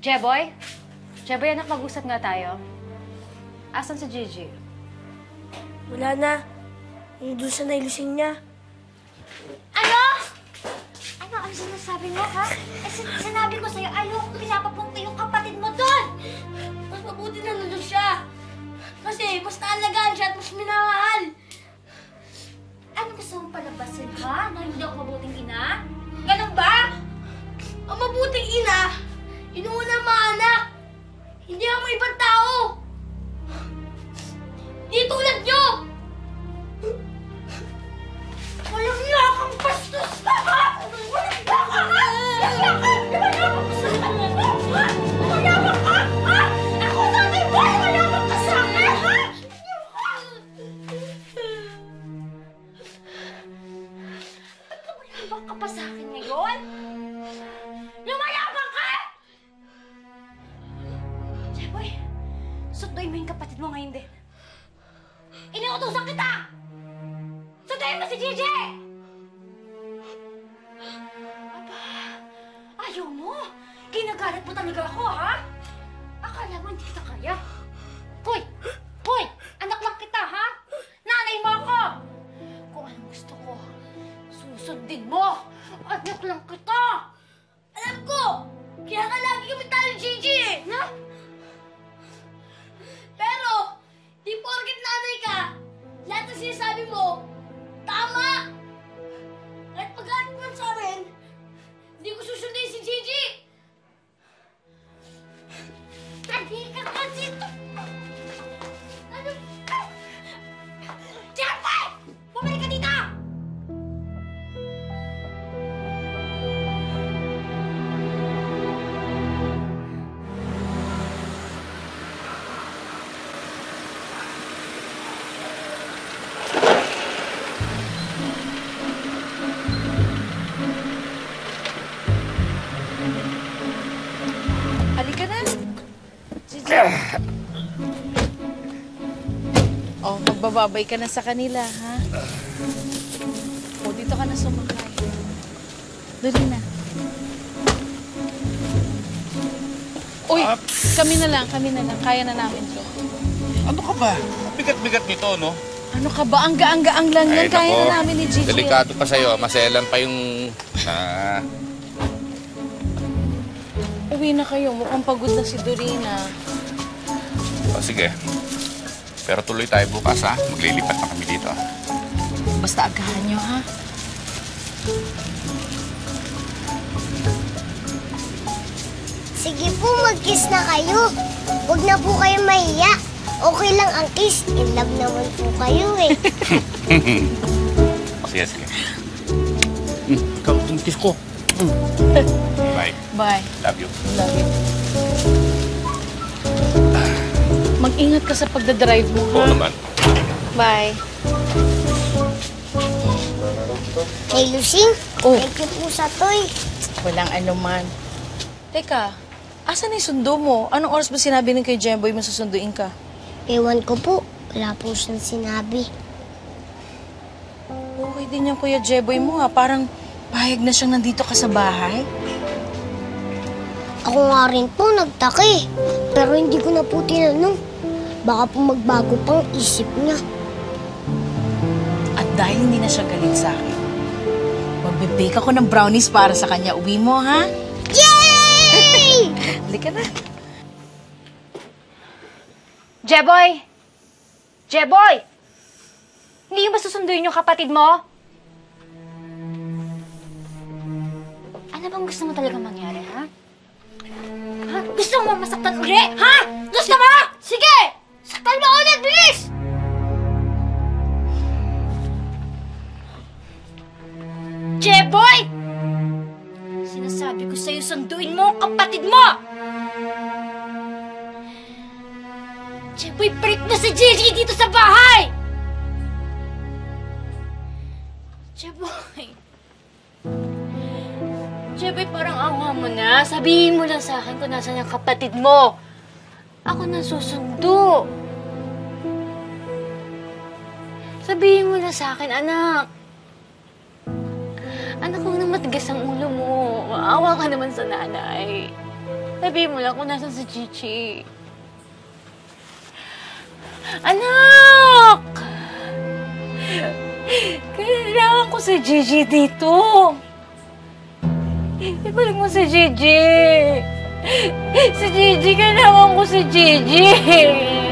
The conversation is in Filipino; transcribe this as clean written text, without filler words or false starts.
Jeboy? Jeboy, anak, mag-usap nga tayo. Asan si Gigi? Wala na. Doon sa nailusing niya. Ano? Ano ang sinasabi mo, ha? Eh, sinabi ko sa'yo, ayoko pinapapunta yung kapatid mo doon! Mas mabuti na nandun siya. Kasi mas naalagaan siya at mas minamahal. Ano gusto mong palabasin, ha? Na hindi ako mabuting ina? Ganun ba? Ang mabuting ina, inuuna ang mga anak. Hindi ang mga ibang tao. Hindi tulad niyo! Walang yakang bastos ka, ha? Walang yakang, ha? Walang yakang! Walang yakang ka, ha? Ako na, Jeboy! Walang yakang ka sa akin, ha? Ba't ka walang yakang ka pa sa akin ngayon? Lumayabang ka! Jeboy, sunduin mo yung kapatid mo ngayon din. Inuutosan kita! Sunduin mo si Gigi! Aba, ayaw mo? Ginagalit mo talaga ako, ha? Akala mo hindi kita kaya. Hoy! Hoy! Anak lang kita, ha? Nanay mo ako! Kung anong gusto ko, susundin mo! Anak lang kita! Alam ko! Kaya nga lagi kami tayo ni Gigi, ha? Sinasabi mo, tama! At pag-alit mo sa amin, hindi ko susundin si Gigi! Hindi ka kasi ito! Ano? Jeboy! Bumalik ka dito! Oh, magbababay ka na sa kanila, ha? Oh, dito ka na sumakay. Dali na. Uy, kami na lang. Kaya na namin to. Ano ka ba? Bigat-bigat nito, no? Ano ka ba? Ang gaang-gaang lang yan. Kaya na namin ni Gigi. Delikado pa sa'yo. Maselan pa yung... Uwi na kayo. Mukhang pagod na si Dorina. Oh, sige. Pero tuloy tayo bukas, ha? Maglilipat na kami dito. Basta agahan nyo, ha? Sige po, mag-kiss na kayo. Huwag na po kayo mahiya. Okay lang ang kiss. In love naman po kayo, eh. Sige. Ikaw, yung kiss ko. Bye. Bye. Love you. Love you. Mag-ingat ka sa pagdadrive mo, ha? Oo naman. Bye. Hey, Lucing. Oh. Thank you po sa toy. Walang anuman. Teka, asan yung sundo mo? Anong oras ba sinabi ng kay Jeboy masusunduin ka? Ewan ko po. Wala po siyang sinabi. Okay din yung kuya Jeboy mo, ha? Parang pahayag na siyang nandito ka sa bahay. Ako nga rin po nagtaka, eh. Pero hindi ko na po tinanong. Baka po magbago pang isip niya. At dahil hindi na siya galit sa akin, magbibake ako ng brownies para sa kanya. Uwi mo, ha? Yay! Halika na. Jeboy! Jeboy! Hindi yung masusunduin yung kapatid mo? Ano bang gusto mo talaga mangyari, ha? Ha? Gusto mo masaktan ulit? Ha? Gusto mo? Sige! Saktan mo ulit! Bilis! Jeboy! Sinasabi ko sa'yo, sunduin mo ang kapatid mo! Jeboy, balik mo si Gigi dito sa bahay! Jeboy, parang awa mo na. Sabihin mo lang sa akin kung nasan ang kapatid mo. Ako na susundo. Sabihin mo lang sa akin, anak. Anak, huwag na matigas ang ulo mo. Maawa ka naman sa nanay. Sabihin mo lang kung nasan si Gigi. Anak! Kailangan ko si Gigi dito. Ibalik mo si Gigi. Si Gigi, kailangan ko si Gigi.